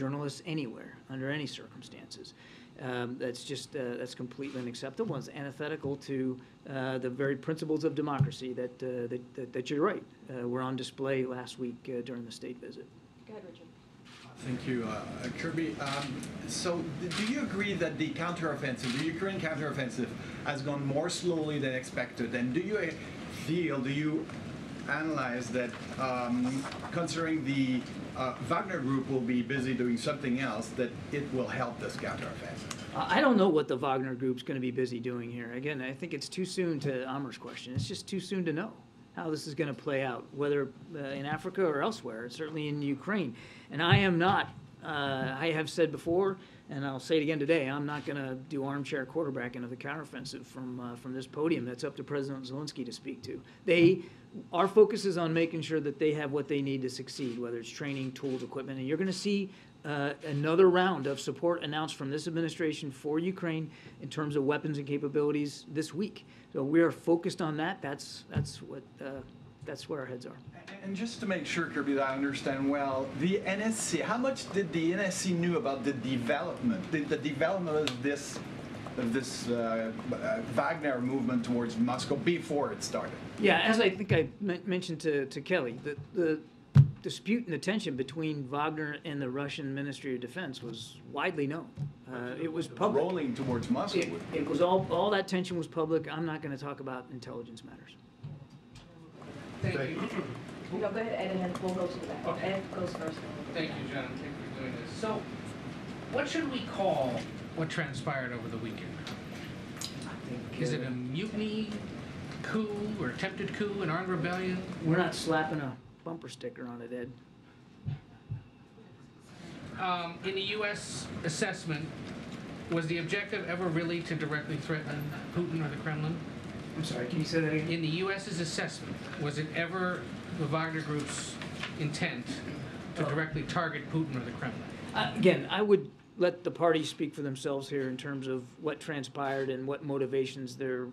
journalists anywhere under any circumstances. That's just that's completely unacceptable. It's antithetical to the very principles of democracy that that you're right were on display last week during the state visit. Go ahead, Richard. Thank you, Kirby. So do you agree that the counteroffensive, the Ukraine counteroffensive, has gone more slowly than expected? And do you feel, do you analyze that considering the Wagner Group will be busy doing something else, that it will help this counteroffensive? I don't know what the Wagner Group's going to be busy doing here. Again, I think it's too soon to Amar's question. It's just too soon to know how this is going to play out, whether in Africa or elsewhere, certainly in Ukraine. And I am not, I have said before, and I'll say it again today, I'm not going to do armchair quarterbacking of the counteroffensive from this podium. That's up to President Zelensky to speak to. Our focus is on making sure that they have what they need to succeed, whether it's training, tools, equipment. And you're going to see another round of support announced from this administration for Ukraine in terms of weapons and capabilities this week. So we are focused on that. That's where our heads are. And just to make sure, Kirby, that I understand well, the NSC, how much did the NSC knew about the development, of this, Wagner movement towards Moscow before it started? Yeah, as I think I mentioned to Kelly, the dispute and the tension between Wagner and the Russian Ministry of Defense was widely known. It was public. Rolling towards Moscow. It was all that tension was public. I'm not going to talk about intelligence matters. Thank you. No, go ahead, Ed, and then we'll go to that. Okay. Ed goes first. Thank you, John. Thank you for doing this. So, what should we call what transpired over the weekend? Is it a mutiny, coup, or attempted coup, an armed rebellion? We're not slapping a bumper sticker on it, Ed. In the U.S. assessment, was the objective ever really to directly threaten Putin or the Kremlin? I'm sorry, can you say that again? In the U.S.'s assessment, was it ever the Wagner Group's intent to directly target Putin or the Kremlin? Again, I would let the parties speak for themselves here in terms of what transpired and what motivations there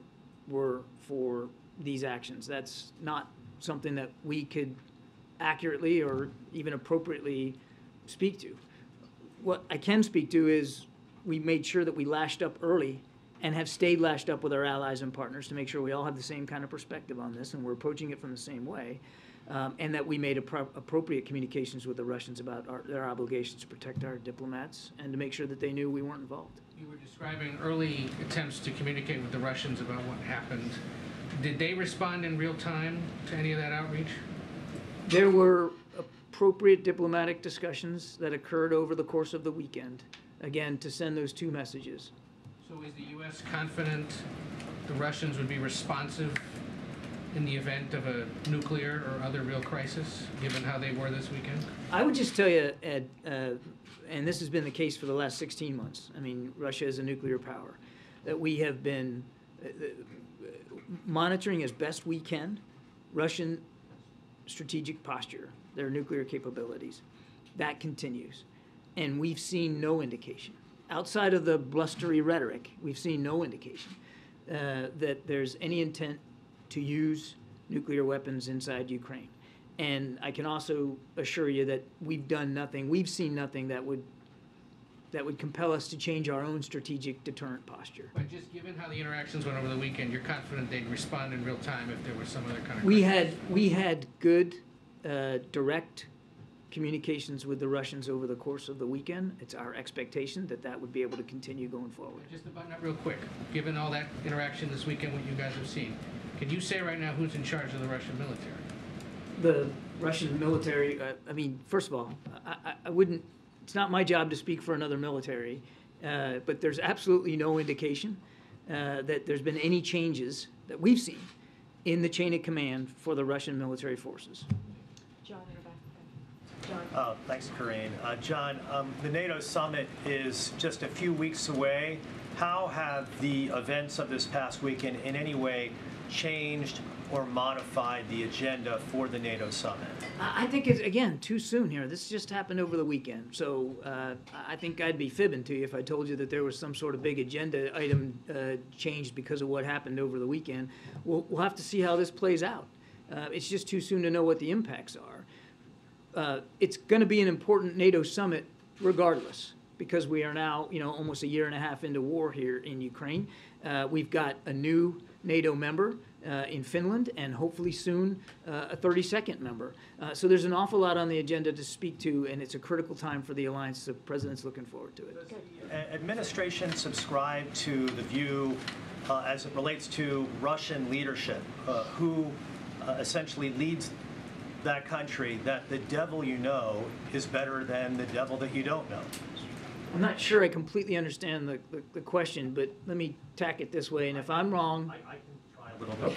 were for these actions. That's not something that we could accurately or even appropriately speak to. What I can speak to is we made sure that we lashed up early and have stayed lashed up with our allies and partners to make sure we all have the same kind of perspective on this and we're approaching it from the same way, and that we made appropriate communications with the Russians about their obligations to protect our diplomats and to make sure that they knew we weren't involved. You were describing early attempts to communicate with the Russians about what happened. Did they respond in real time to any of that outreach? There were appropriate diplomatic discussions that occurred over the course of the weekend, again, to send those two messages. So is the U.S. confident the Russians would be responsive in the event of a nuclear or other real crisis, given how they were this weekend? I would just tell you, Ed, and this has been the case for the last 16 months, I mean, Russia is a nuclear power, that we have been monitoring as best we can Russian strategic posture, their nuclear capabilities. That continues. And we've seen no indication. Outside of the blustery rhetoric, we've seen no indication that there's any intent to use nuclear weapons inside Ukraine. And I can also assure you that we've done nothing, we've seen nothing that would compel us to change our own strategic deterrent posture. But just given how the interactions went over the weekend, you're confident they'd respond in real time if there was some other kind of... We had good, direct communications with the Russians over the course of the weekend. It's our expectation that that would be able to continue going forward. Just to button up real quick, given all that interaction this weekend, what you guys have seen, can you say right now who's in charge of the Russian military? The Russian military, I mean, first of all, I wouldn't, it's not my job to speak for another military, but there's absolutely no indication that there's been any changes that we've seen in the chain of command for the Russian military forces. John. Thanks, Corrine. John, the NATO summit is just a few weeks away. How have the events of this past weekend in any way changed or modified the agenda for the NATO summit? I think it's, again, too soon here. This just happened over the weekend. So I think I'd be fibbing to you if I told you that there was some sort of big agenda item changed because of what happened over the weekend. We'll have to see how this plays out. It's just too soon to know what the impacts are. It's going to be an important NATO summit regardless, because we are now, almost a year and a half into war here in Ukraine. We've got a new NATO member in Finland, and hopefully soon a 32nd member. So there's an awful lot on the agenda to speak to, and it's a critical time for the alliance. The president's looking forward to it. Does the administration subscribe to the view as it relates to Russian leadership, who essentially leads that country, that the devil you know is better than the devil that you don't know? I'm not sure I completely understand the question, but let me tack it this way, and if I'm wrong... I can try a little bit.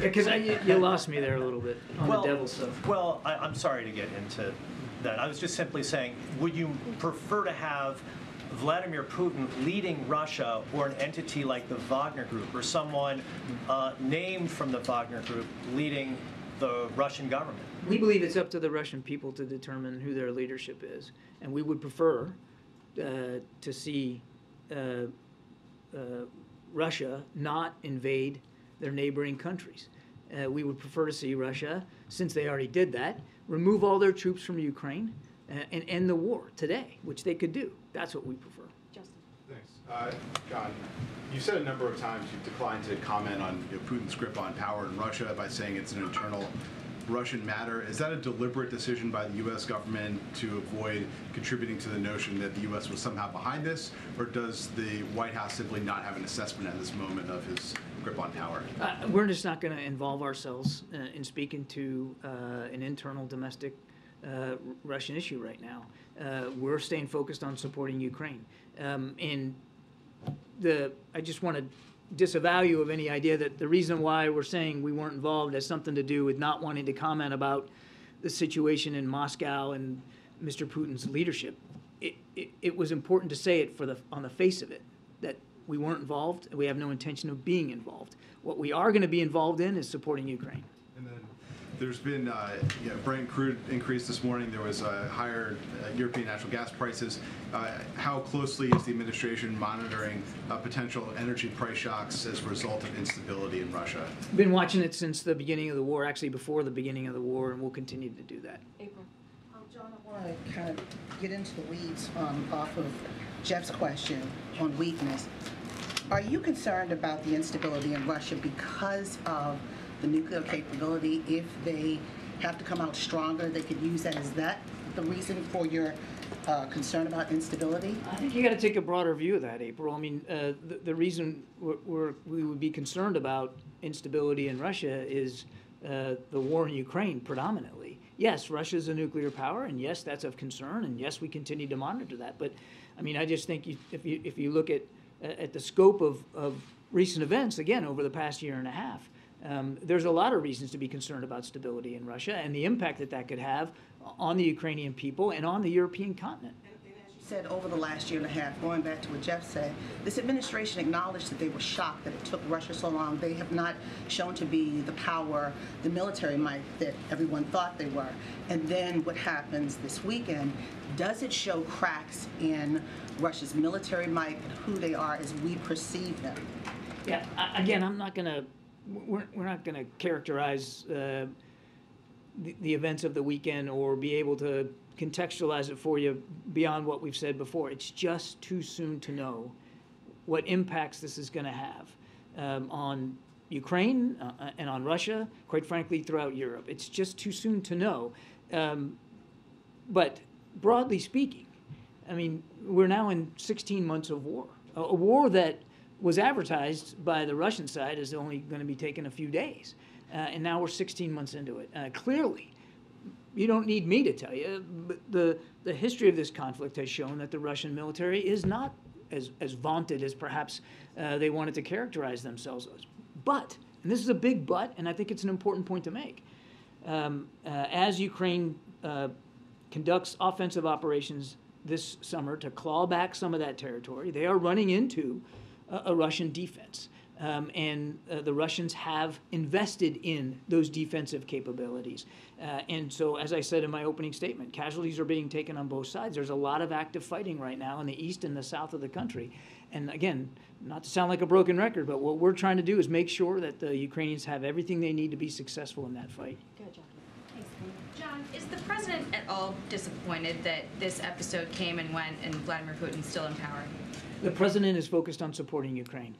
Okay, because you lost me there a little bit on the devil stuff. Well, I'm sorry to get into that. I was just simply saying, would you prefer to have Vladimir Putin leading Russia, or an entity like the Wagner Group, or someone named from the Wagner Group leading the Russian government? We believe it's up to the Russian people to determine who their leadership is, and we would prefer to see Russia not invade their neighboring countries. We would prefer to see Russia, since they already did that, remove all their troops from Ukraine and end the war today, which they could do. That's what we prefer. Justin. Thanks. John, you've said a number of times you've declined to comment on Putin's grip on power in Russia by saying it's an internal Russian matter. Is that a deliberate decision by the U.S. government to avoid contributing to the notion that the U.S. was somehow behind this, or does the White House simply not have an assessment at this moment of his grip on power? We're just not going to involve ourselves in speaking to an internal domestic Russian issue right now. We're staying focused on supporting Ukraine. I just want to disavow you of any idea that the reason why we're saying we weren't involved has something to do with not wanting to comment about the situation in Moscow and Mr. Putin's leadership. It was important to say it on the face of it, that we weren't involved and we have no intention of being involved. What we are going to be involved in is supporting Ukraine. And then there's been Brent crude increase this morning. There was higher European natural gas prices. How closely is the administration monitoring potential energy price shocks as a result of instability in Russia? We've been watching it since the beginning of the war, actually before the beginning of the war, and we'll continue to do that. April. John, I want to kind of get into the weeds off of Jeff's question on weakness. Are you concerned about the instability in Russia because of the nuclear capability? If they have to come out stronger, they could use that. Is that the reason for your concern about instability? I think you got to take a broader view of that, April. I mean, the reason we would be concerned about instability in Russia is the war in Ukraine predominantly. Yes, Russia's a nuclear power, and yes, that's of concern, and yes, we continue to monitor that. But, I mean, I just think if you look at the scope of recent events, again, over the past year and a half, there's a lot of reasons to be concerned about stability in Russia and the impact that that could have on the Ukrainian people and on the European continent. And as you said, over the last year and a half, going back to what Jeff said, this administration acknowledged that they were shocked that it took Russia so long. They have not shown to be the power, the military might that everyone thought they were. And then what happens this weekend, does it show cracks in Russia's military might and who they are as we perceive them? Yeah, again, I'm not going to... We're not going to characterize the events of the weekend or be able to contextualize it for you beyond what we've said before. It's just too soon to know what impacts this is going to have on Ukraine and on Russia, quite frankly, throughout Europe. It's just too soon to know. But broadly speaking, I mean, we're now in 16 months of war, a war that was advertised by the Russian side as only going to be taking a few days. And now we're 16 months into it. Clearly, you don't need me to tell you, but the history of this conflict has shown that the Russian military is not as vaunted as perhaps they wanted to characterize themselves as. But, and this is a big but, and I think it's an important point to make, as Ukraine conducts offensive operations this summer to claw back some of that territory, they are running into a Russian defense, and the Russians have invested in those defensive capabilities. And so, as I said in my opening statement, casualties are being taken on both sides. There's a lot of active fighting right now in the east and the south of the country. And again, not to sound like a broken record, but what we're trying to do is make sure that the Ukrainians have everything they need to be successful in that fight. Good job. John, is the president at all disappointed that this episode came and went and Vladimir Putin's still in power? The president is focused on supporting Ukraine.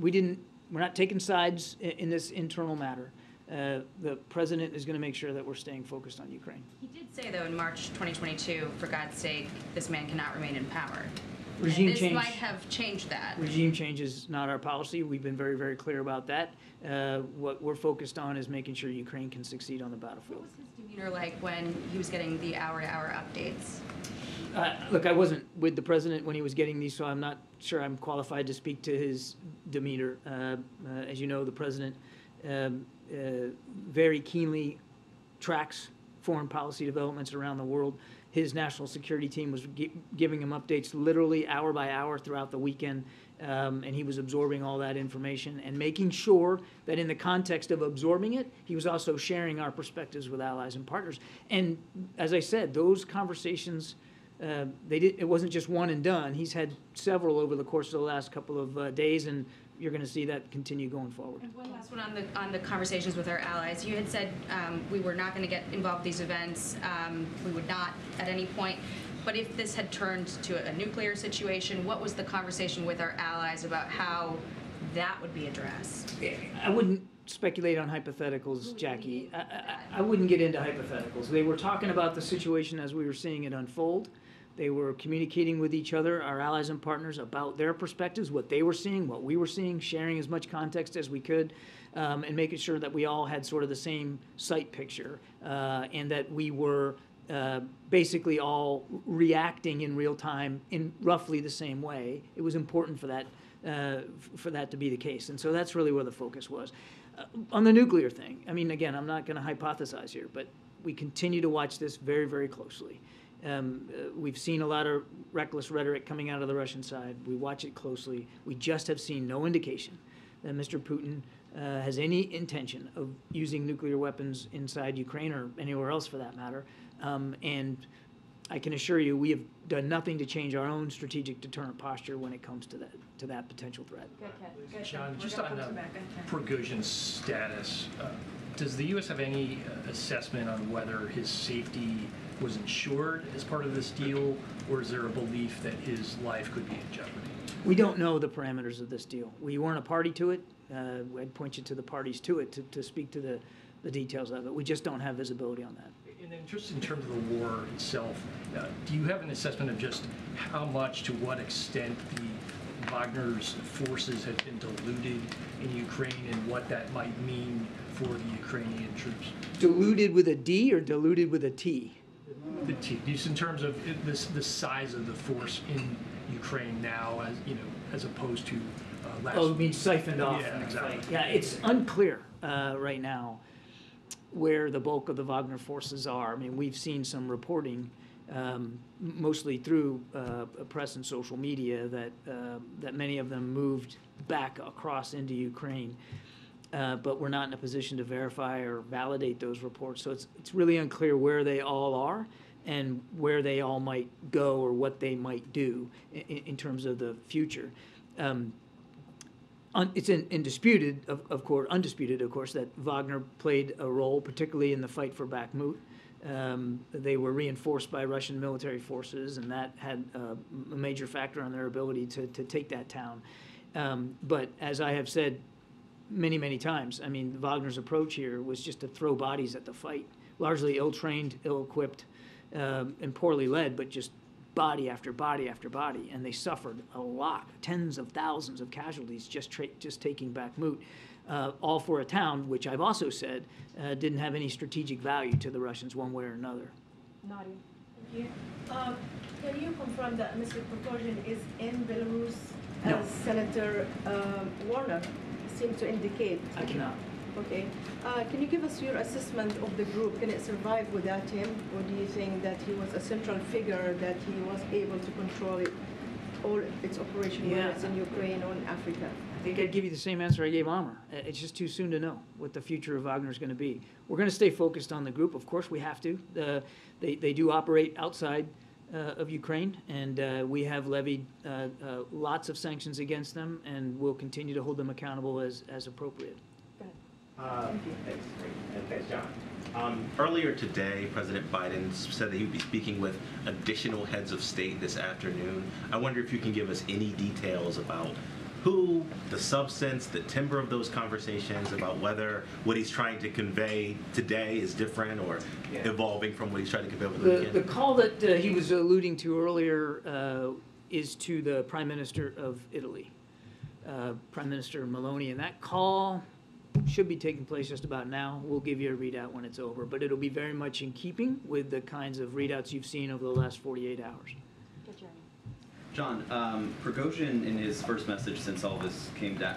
We're not taking sides in this internal matter. The president is going to make sure that we're staying focused on Ukraine. He did say, though, in March 2022, for God's sake, this man cannot remain in power. Regime change might have changed that. Regime change is not our policy. We've been very, very clear about that. What we're focused on is making sure Ukraine can succeed on the battlefield. What was his demeanor like when he was getting the hour-to-hour updates? Look, I wasn't with the president when he was getting these, so I'm not sure I'm qualified to speak to his demeanor. As you know, the president very keenly tracks foreign policy developments around the world. His national security team was giving him updates literally hour by hour throughout the weekend, and he was absorbing all that information and making sure that in the context of absorbing it, he was also sharing our perspectives with allies and partners. And as I said, those conversations, it wasn't just one and done. He's had several over the course of the last couple of days, and you're going to see that continue going forward. And one last one on the conversations with our allies. You had said we were not going to get involved in these events. We would not at any point. But if this had turned to a nuclear situation, what was the conversation with our allies about how that would be addressed? I wouldn't speculate on hypotheticals, Jackie. I wouldn't get into hypotheticals. They were talking about the situation as we were seeing it unfold. They were communicating with each other, our allies and partners, about their perspectives, what they were seeing, what we were seeing, sharing as much context as we could, and making sure that we all had sort of the same sight picture and that we were basically all reacting in real time in roughly the same way. It was important for that to be the case. And so that's really where the focus was. On the nuclear thing, I mean, again, I'm not going to hypothesize here, but we continue to watch this very, very closely. We've seen a lot of reckless rhetoric coming out of the Russian side. We watch it closely. We just have seen no indication that Mr. Putin has any intention of using nuclear weapons inside Ukraine or anywhere else for that matter. And I can assure you we have done nothing to change our own strategic deterrent posture when it comes to that potential threat. Good John, just on the Prigozhin status, does the U.S. have any assessment on whether his safety was insured as part of this deal, or is there a belief that his life could be in jeopardy? We don't know the parameters of this deal. We weren't a party to it. I'd point you to the parties to it to speak to the details of it. We just don't have visibility on that. And then just in terms of the war itself, do you have an assessment of just how much, to what extent the Wagner's forces have been diluted in Ukraine and what that might mean for the Ukrainian troops? Diluted with a D or diluted with a T? The T, just in terms of this, the size of the force in Ukraine now, as you know, as opposed to last. Oh, it means siphoned off. Yeah, exactly. Yeah, it's unclear right now where the bulk of the Wagner forces are. I mean, we've seen some reporting, mostly through press and social media, that that many of them moved back across into Ukraine. But we're not in a position to verify or validate those reports. So it's really unclear where they all are and where they all might go or what they might do in terms of the future. It's undisputed, of course, that Wagner played a role, particularly in the fight for Bakhmut. They were reinforced by Russian military forces, and that had a major factor on their ability to take that town. But as I have said many, many times, I mean, Wagner's approach here was just to throw bodies at the fight, largely ill-trained, ill-equipped, and poorly led, but just body after body after body, and they suffered a lot, tens of thousands of casualties just taking Bakhmut, all for a town, which I've also said didn't have any strategic value to the Russians one way or another. Nadia. Thank you. Can you confirm that Mr. Prigozhin is in Belarus as no. Senator Warner seems to indicate? I cannot. Okay. Can you give us your assessment of the group? Can it survive without him? Or do you think that he was a central figure, that he was able to control it, all its operation, whether it's in Ukraine or in Africa? I think I'd give you the same answer I gave Amr. It's just too soon to know what the future of Wagner is going to be. We're going to stay focused on the group. Of course, we have to. They do operate outside of Ukraine, and we have levied lots of sanctions against them, and we'll continue to hold them accountable as appropriate. Thanks, John. Earlier today, President Biden said that he would be speaking with additional heads of state this afternoon. I wonder if you can give us any details about who, the substance, the timbre of those conversations, about whether what he's trying to convey today is different or evolving from what he's trying to convey over the weekend. The call that he was alluding to earlier is to the Prime Minister of Italy, Prime Minister Maloney, and that call should be taking place just about now. We'll give you a readout when it's over, but it'll be very much in keeping with the kinds of readouts you've seen over the last 48 hours. Good journey. John, Prigozhin, in his first message since all this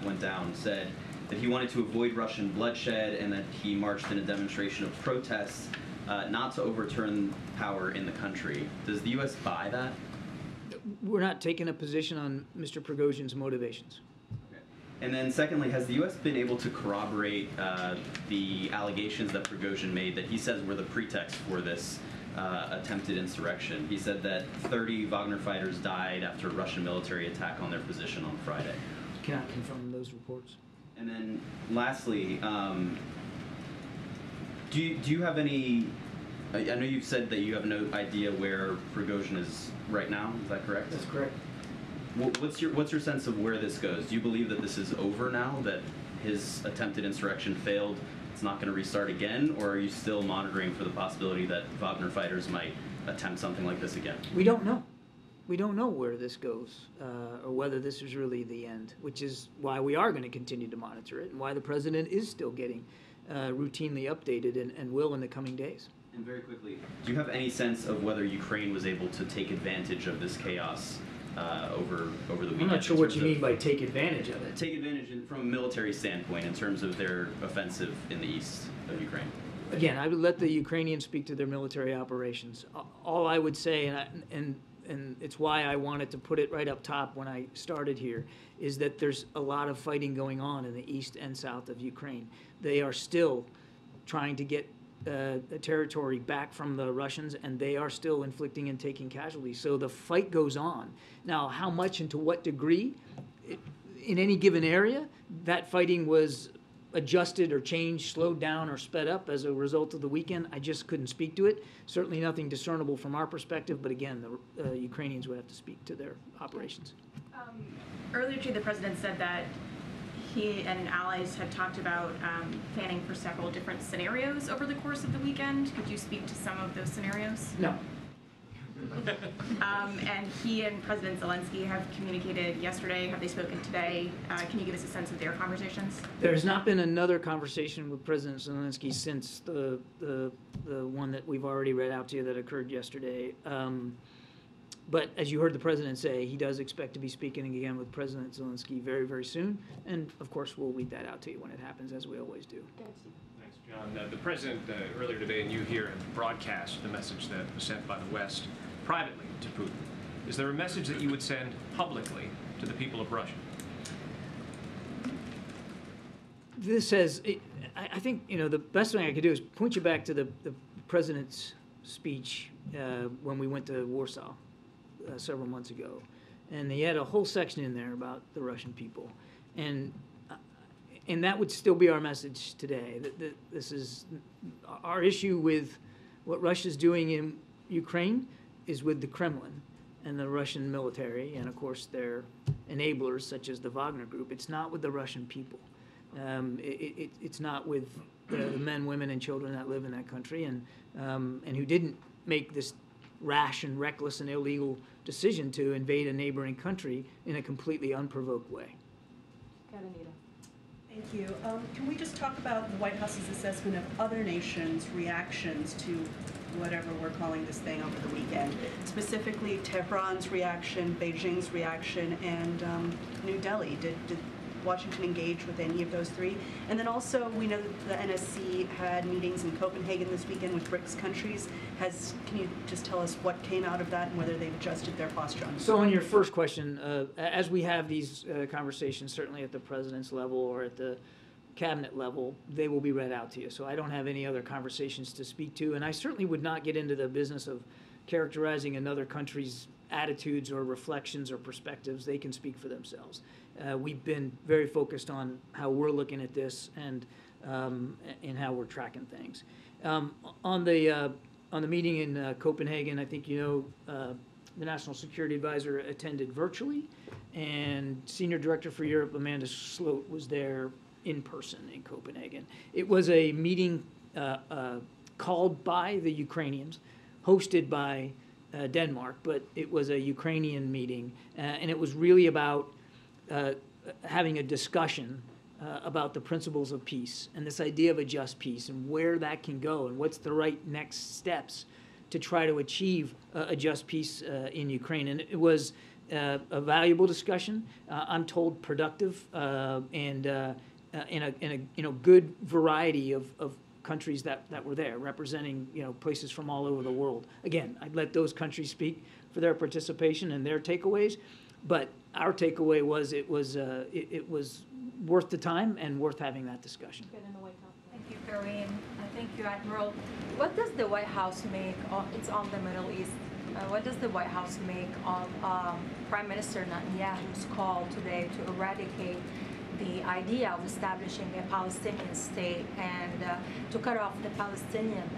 went down, said that he wanted to avoid Russian bloodshed and that he marched in a demonstration of protests not to overturn power in the country. Does the U.S. buy that? We're not taking a position on Mr. Prigozhin's motivations. And then secondly, has the U.S. been able to corroborate the allegations that Prigozhin made that he says were the pretext for this attempted insurrection? He said that 30 Wagner fighters died after a Russian military attack on their position on Friday. Cannot confirm those reports. And then lastly, do you have any, I know you've said that you have no idea where Prigozhin is right now, is that correct? That's correct. What's your sense of where this goes? Do you believe that this is over now, that his attempted insurrection failed, it's not going to restart again, or are you still monitoring for the possibility that Wagner fighters might attempt something like this again? We don't know. We don't know where this goes or whether this is really the end, which is why we are going to continue to monitor it and why the president is still getting routinely updated and will in the coming days. And very quickly, do you have any sense of whether Ukraine was able to take advantage of this chaos over the weekend? I'm not sure what you mean by take advantage of it. Take advantage from a military standpoint in terms of their offensive in the east of Ukraine. Again, I would let the Ukrainians speak to their military operations. All I would say, and it's why I wanted to put it right up top when I started here, is that there's a lot of fighting going on in the east and south of Ukraine. They are still trying to get the territory back from the Russians, and they are still inflicting and taking casualties. So the fight goes on. Now, how much and to what degree, in any given area, that fighting was adjusted or changed, slowed down or sped up as a result of the weekend, I just couldn't speak to it. Certainly nothing discernible from our perspective, but again, the Ukrainians would have to speak to their operations. Earlier today, the president said that he and allies had talked about planning for several different scenarios over the course of the weekend. Could you speak to some of those scenarios? No. And he and President Zelensky have communicated yesterday. Have they spoken today? Can you give us a sense of their conversations? There's not been another conversation with President Zelensky since the one that we've already read out to you that occurred yesterday. But as you heard the president say, he does expect to be speaking again with President Zelensky very, very soon. And, of course, we'll read that out to you when it happens, as we always do. Thanks, John. The president earlier today and you here have broadcast the message that was sent by the West privately to Putin. Is there a message that you would send publicly to the people of Russia? This has, I think, you know, the best thing I could do is point you back to the president's speech when we went to Warsaw. Several months ago, and he had a whole section in there about the Russian people, and that would still be our message today. That this is our issue with what Russia's doing in Ukraine is with the Kremlin and the Russian military, and of course their enablers such as the Wagner Group. It's not with the Russian people. It's not with the men, women, and children that live in that country, and who didn't make this rash and reckless and illegal decision to invade a neighboring country in a completely unprovoked way. Got Anita. Thank you. Can we just talk about the White House's assessment of other nations' reactions to whatever we're calling this thing over the weekend, specifically Tehran's reaction, Beijing's reaction, and New Delhi? Did Washington engage with any of those three? And then also, we know that the NSC had meetings in Copenhagen this weekend with BRICS countries. Can you just tell us what came out of that and whether they've adjusted their posture on this? So on your first question, as we have these conversations, certainly at the president's level or at the cabinet level, they will be read out to you. So I don't have any other conversations to speak to, and I certainly would not get into the business of characterizing another country's attitudes or reflections or perspectives. They can speak for themselves. We've been very focused on how we're looking at this and how we're tracking things. On the meeting in Copenhagen, I think the National Security Advisor attended virtually, and Senior Director for Europe Amanda Sloat was there in person in Copenhagen. It was a meeting called by the Ukrainians, hosted by Denmark, but it was a Ukrainian meeting, and it was really about having a discussion about the principles of peace and this idea of a just peace and where that can go and what's the right next steps to try to achieve a just peace in Ukraine. And it was a valuable discussion, I'm told productive, and in a good variety of countries that were there, representing places from all over the world. Again, I'd let those countries speak for their participation and their takeaways, but our takeaway was it was worth the time and worth having that discussion. Thank you, Karine. Thank you, Admiral. What does the White House make? It's on the Middle East. What does the White House make of Prime Minister Netanyahu's call today to eradicate the idea of establishing a Palestinian state and to cut off the Palestinian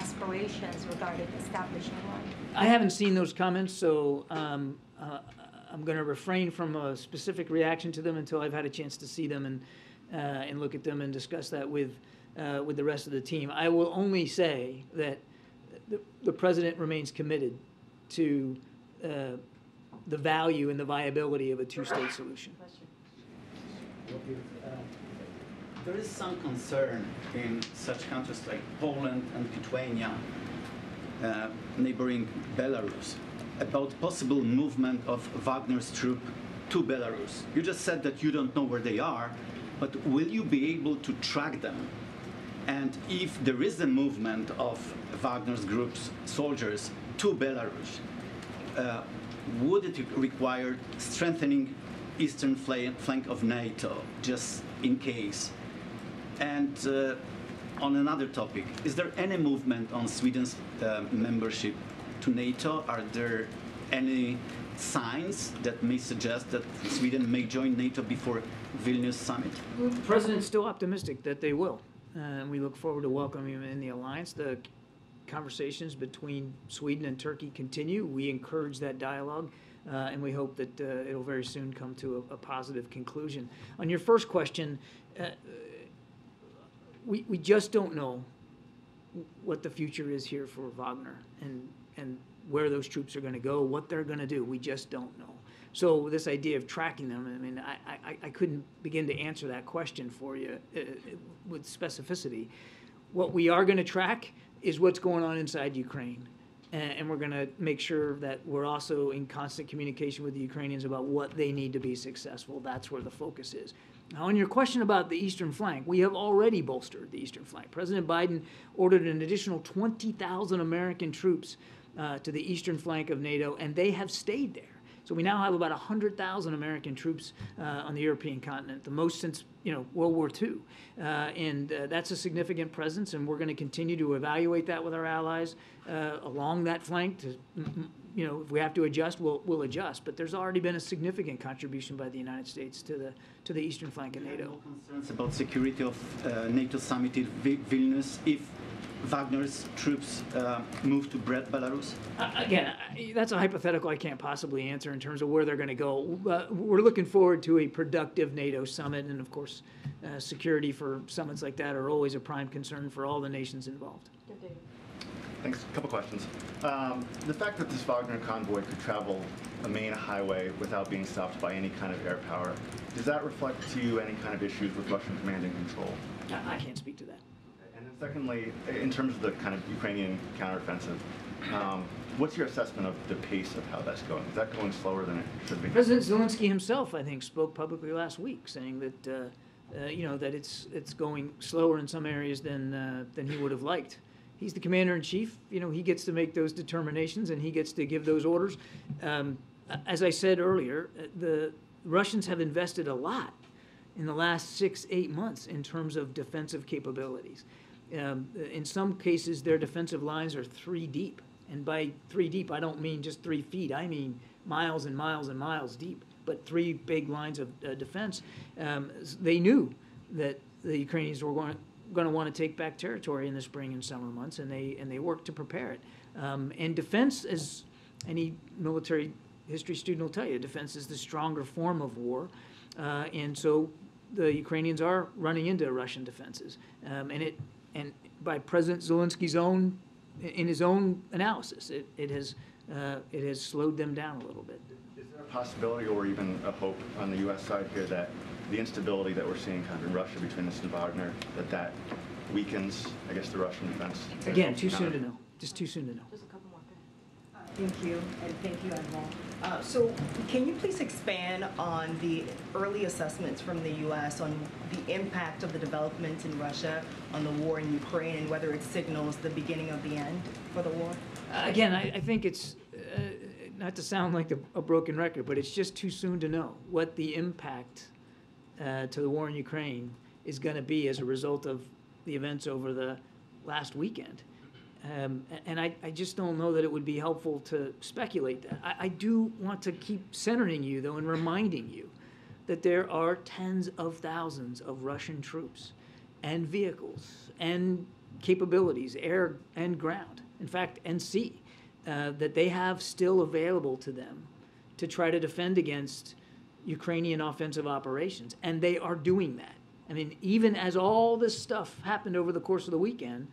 aspirations regarding establishing one? I haven't seen those comments, so I'm going to refrain from a specific reaction to them until I've had a chance to see them and look at them and discuss that with the rest of the team. I will only say that the president remains committed to the value and the viability of a two-state solution. There is some concern in such countries like Poland and Lithuania, neighboring Belarus, about possible movement of Wagner's troop to Belarus. You just said that you don't know where they are, but will you be able to track them? And if there is a movement of Wagner's group's soldiers to Belarus, would it require strengthening eastern flank of NATO, just in case? And on another topic, is there any movement on Sweden's membership to NATO? Are there any signs that may suggest that Sweden may join NATO before Vilnius summit? The president's still optimistic that they will. And we look forward to welcoming him in the alliance. The conversations between Sweden and Turkey continue. We encourage that dialogue, and we hope that it'll very soon come to a positive conclusion. On your first question, we just don't know what the future is here for Wagner and where those troops are going to go, what they're going to do. We just don't know. So this idea of tracking them, I mean, I couldn't begin to answer that question for you with specificity. What we are going to track is what's going on inside Ukraine. And we're going to make sure that we're also in constant communication with the Ukrainians about what they need to be successful. That's where the focus is. Now, on your question about the eastern flank, we have already bolstered the eastern flank. President Biden ordered an additional 20,000 American troops to the eastern flank of NATO, and they have stayed there. So we now have about 100,000 American troops on the European continent, the most since World War II. And that's a significant presence, and we're going to continue to evaluate that with our allies along that flank. To, if we have to adjust, we'll adjust. But there's already been a significant contribution by the United States to the eastern flank of NATO. No concerns about security of NATO summit in Vilnius if Wagner's troops move to Belarus? Again, that's a hypothetical I can't possibly answer in terms of where they're going to go. We're looking forward to a productive NATO summit, and of course, security for summits like that are always a prime concern for all the nations involved. Thanks. A couple questions. The fact that this Wagner convoy could travel a main highway without being stopped by any kind of air power, does that reflect to you any kind of issues with Russian command and control? I can't speak to that. Secondly, in terms of the kind of Ukrainian counteroffensive, what's your assessment of the pace of how that's going? Is that going slower than it should be? President Zelensky himself, I think, spoke publicly last week, saying that that it's going slower in some areas than he would have liked. He's the commander in chief. He gets to make those determinations and he gets to give those orders. As I said earlier, the Russians have invested a lot in the last 6-8 months in terms of defensive capabilities. In some cases, their defensive lines are 3 deep. And by 3 deep, I don't mean just 3 feet. I mean miles and miles and miles deep, but 3 big lines of defense. They knew that the Ukrainians were going, going to want to take back territory in the spring and summer months, and they work to prepare it. And defense, as any military history student will tell you, defense is the stronger form of war, and so the Ukrainians are running into Russian defenses, and by President Zelensky's own, in his own analysis, it has slowed them down a little bit. Is there a possibility or even a hope on the U.S. side here that the instability that we're seeing kind of in Russia between us and Wagner, that weakens, I guess, the Russian defense? Again, too soon to know. Just too soon to know. Just a couple more. Thank you, and thank you, Admiral. So can you please expand on the early assessments from the U.S. on the impact of the developments in Russia on the war in Ukraine and whether it signals the beginning of the end for the war? Again, I think it's, not to sound like a broken record, but it's just too soon to know what the impact to the war in Ukraine is going to be as a result of the events over the last weekend. And I just don't know that it would be helpful to speculate that. I do want to keep centering you, though, and reminding you that there are tens of thousands of Russian troops and vehicles and capabilities, air and ground, in fact, and sea, that they have still available to them to try to defend against Ukrainian offensive operations. And they are doing that. I mean, even as all this stuff happened over the course of the weekend,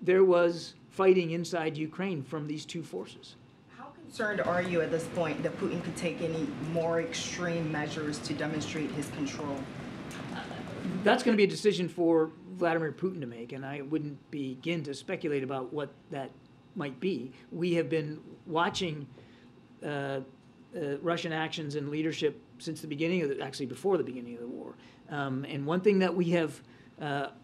there was fighting inside Ukraine from these two forces. How concerned are you at this point that Putin could take any more extreme measures to demonstrate his control? That's going to be a decision for Vladimir Putin to make, and I wouldn't begin to speculate about what that might be. We have been watching Russian actions and leadership since the beginning of actually before the beginning of the war. And one thing that we have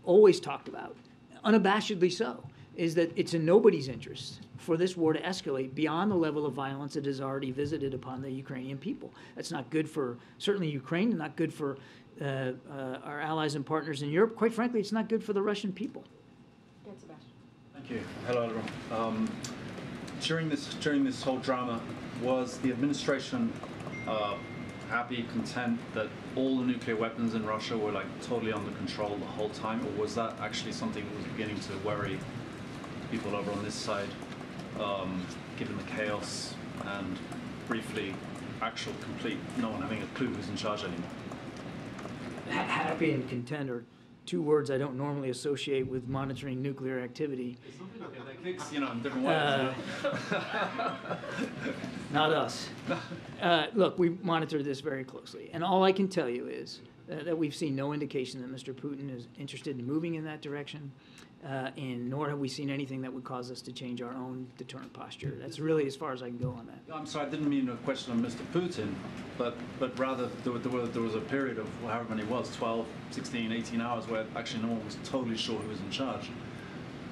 always talked about, unabashedly so, is that it's in nobody's interest for this war to escalate beyond the level of violence it has already visited upon the Ukrainian people. That's not good for, certainly, Ukraine, not good for our allies and partners in Europe. Quite frankly, it's not good for the Russian people. Thank you. Hello, everyone. During this whole drama, was the administration happy, content that all the nuclear weapons in Russia were like totally under control the whole time, or was that actually something that was beginning to worry people over on this side, given the chaos and briefly actual complete no one having a clue who's in charge anymore? Happy and content are two words I don't normally associate with monitoring nuclear activity. You know, in different ways. Not us. Look, we monitor this very closely, and all I can tell you is that we've seen no indication that Mr. Putin is interested in moving in that direction, and nor have we seen anything that would cause us to change our own deterrent posture. That's really as far as I can go on that. I'm sorry, I didn't mean a question on Mr. Putin, but rather there was a period of however many it was, 12, 16, 18 hours, where actually no one was totally sure who was in charge,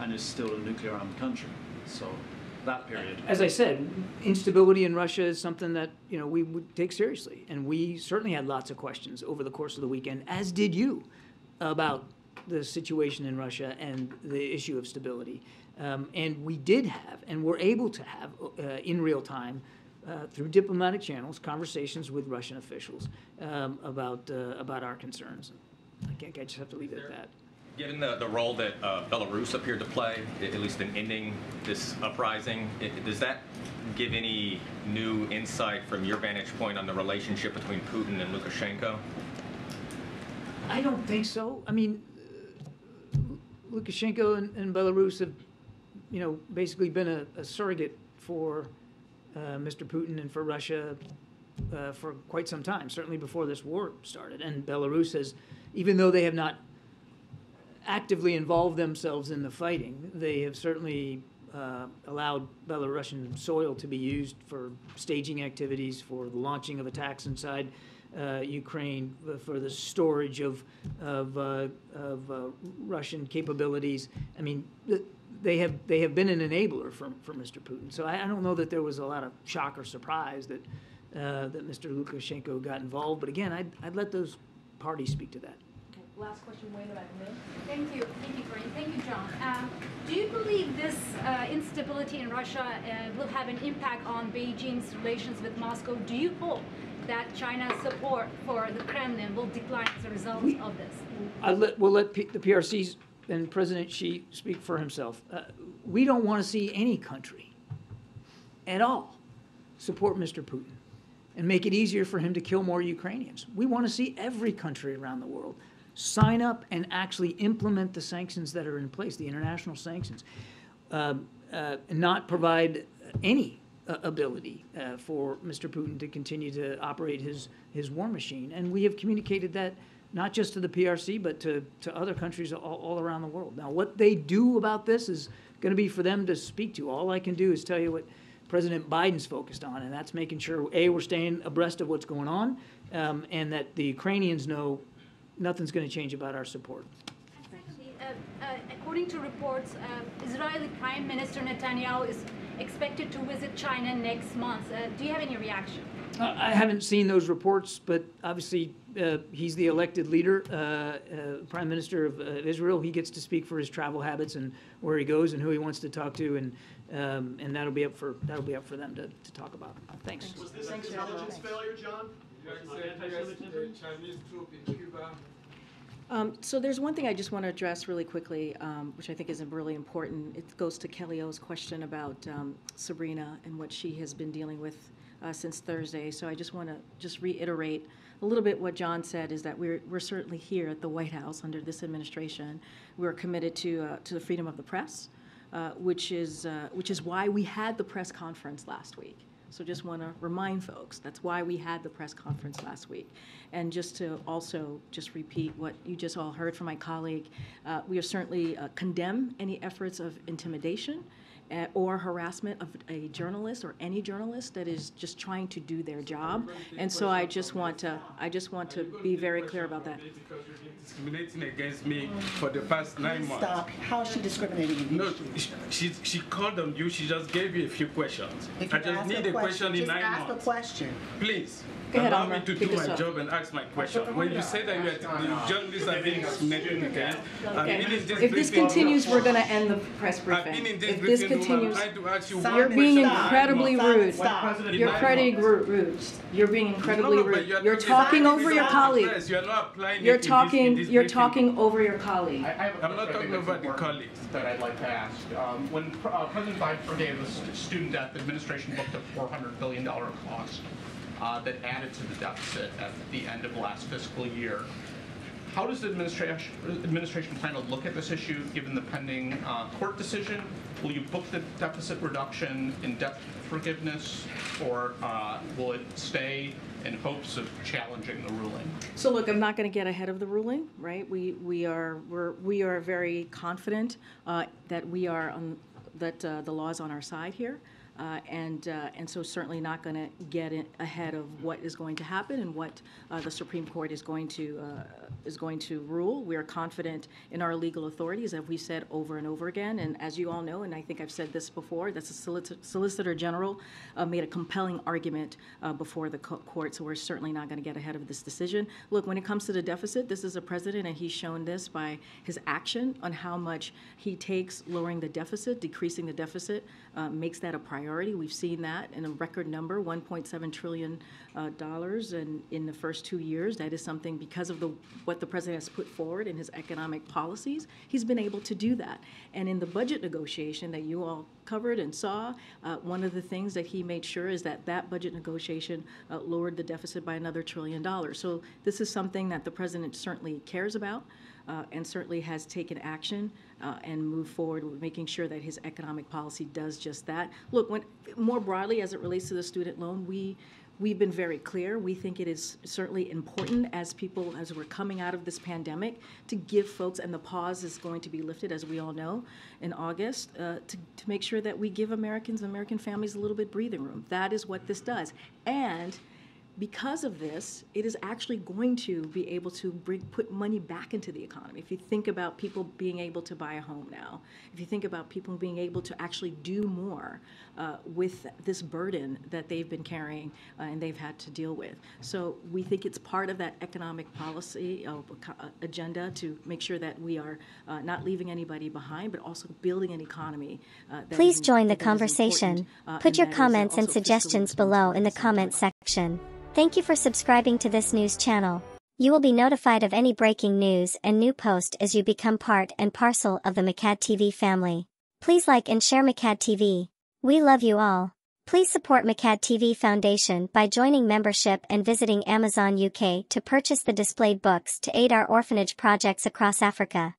and is still a nuclear-armed country. So that period. As I said, instability in Russia is something that, you know, we would take seriously, and we certainly had lots of questions over the course of the weekend, as did you, about the situation in Russia and the issue of stability. And we did have, and were able to have, in real time, through diplomatic channels, conversations with Russian officials about our concerns. I think I just have to leave it at that. Given the role that Belarus appeared to play, at least in ending this uprising, does that give any new insight from your vantage point on the relationship between Putin and Lukashenko? I don't think so. I mean, Lukashenko and Belarus have, you know, basically been a surrogate for Mr. Putin and for Russia for quite some time, certainly before this war started. And Belarus has, even though they have not actively involve themselves in the fighting, they have certainly allowed Belarusian soil to be used for staging activities, for the launching of attacks inside Ukraine, for the storage of Russian capabilities. I mean, they have been an enabler for Mr. Putin. So I don't know that there was a lot of shock or surprise that that Mr. Lukashenko got involved. But again, I'd let those parties speak to that. Last question, Wayne, about me. Thank you, Corinne. Thank you, John. Do you believe this instability in Russia will have an impact on Beijing's relations with Moscow? Do you hope that China's support for the Kremlin will decline as a result of this? We'll let the PRC's and President Xi speak for himself. We don't want to see any country at all support Mr. Putin and make it easier for him to kill more Ukrainians. We want to see every country around the world sign up and actually implement the sanctions that are in place, the international sanctions, not provide any ability for Mr. Putin to continue to operate his war machine. And we have communicated that not just to the PRC, but to other countries all around the world. Now, what they do about this is going to be for them to speak to. All I can do is tell you what President Biden's focused on, and that's making sure, A, we're staying abreast of what's going on, and that the Ukrainians know nothing's going to change about our support. Secondly, according to reports, Israeli Prime Minister Netanyahu is expected to visit China next month. Do you have any reaction? I haven't seen those reports, but obviously he's the elected leader, Prime Minister of Israel. He gets to speak for his travel habits and where he goes and who he wants to talk to, and that'll be up for them to talk about. Thanks. Was this an intelligence failure, John? So there's one thing I just want to address really quickly, which I think is really important. It goes to Kelly O's question about Sabrina and what she has been dealing with since Thursday. So I just want to reiterate a little bit what John said, is that we're certainly here at the White House under this administration. We're committed to the freedom of the press, which is why we had the press conference last week. So just want to remind folks, that's why we had the press conference last week. And just to also just repeat what you just all heard from my colleague, we are certainly condemn any efforts of intimidation or harassment of a journalist or any journalist that is just trying to do their job. And so I just want to be very clear about that. Because you've been discriminating against me for the past 9 months. Stop. How is she discriminating against you? No, she called on you. She just gave you a few questions. If I just need a question in 9 months. Just ask a question. Please. Allow me to do my job and ask my question. When you say that the journalists are being discriminated against, if this continues, we're going to end the press briefing. If this continues, you're being incredibly rude. You're incredibly rude. You're being incredibly rude. You're talking over your colleague. You're talking over your colleague. I'm not talking over the colleagues. That I'd like to ask. When President Biden forgave a student debt, the administration booked a $400 billion cost. That added to the deficit at the end of last fiscal year. How does the administration plan to look at this issue given the pending court decision? Will you book the deficit reduction in debt forgiveness, or will it stay in hopes of challenging the ruling? So look, I'm not going to get ahead of the ruling, right? We are very confident that we are on, that the law is on our side here. And so certainly not going to get ahead of what is going to happen and what the Supreme Court is going to rule. We are confident in our legal authorities, as we said over and over again. And as you all know, and I think I've said this before, that the Solicitor General made a compelling argument before the court. So we're certainly not going to get ahead of this decision. Look, when it comes to the deficit, this is a president, and he's shown this by his action on how much he takes lowering the deficit, decreasing the deficit, makes that a priority. We've seen that in a record number, $1.7 trillion in the first 2 years. That is something, because of what the president has put forward in his economic policies, he's been able to do that. And in the budget negotiation that you all covered and saw, one of the things that he made sure is that that budget negotiation lowered the deficit by another $1 trillion. So this is something that the president certainly cares about. And certainly has taken action and moved forward with making sure that his economic policy does just that. Look, more broadly, as it relates to the student loan, we've been very clear. We think it is certainly important as we're coming out of this pandemic to give folks, and the pause is going to be lifted, as we all know, in August, to make sure that we give American families a little bit breathing room. That is what this does. And because of this, it is actually going to be able to put money back into the economy. If you think about people being able to buy a home now, if you think about people being able to actually do more with this burden that they've been carrying and they've had to deal with. So we think it's part of that economic policy agenda to make sure that we are not leaving anybody behind, but also building an economy. Please join the conversation. Put your comments and suggestions below in the comments section. Thank you for subscribing to this news channel. You will be notified of any breaking news and new post as you become part and parcel of the McCad TV family. Please like and share McCad TV. We love you all. Please support McCad TV Foundation by joining membership and visiting Amazon UK to purchase the displayed books to aid our orphanage projects across Africa.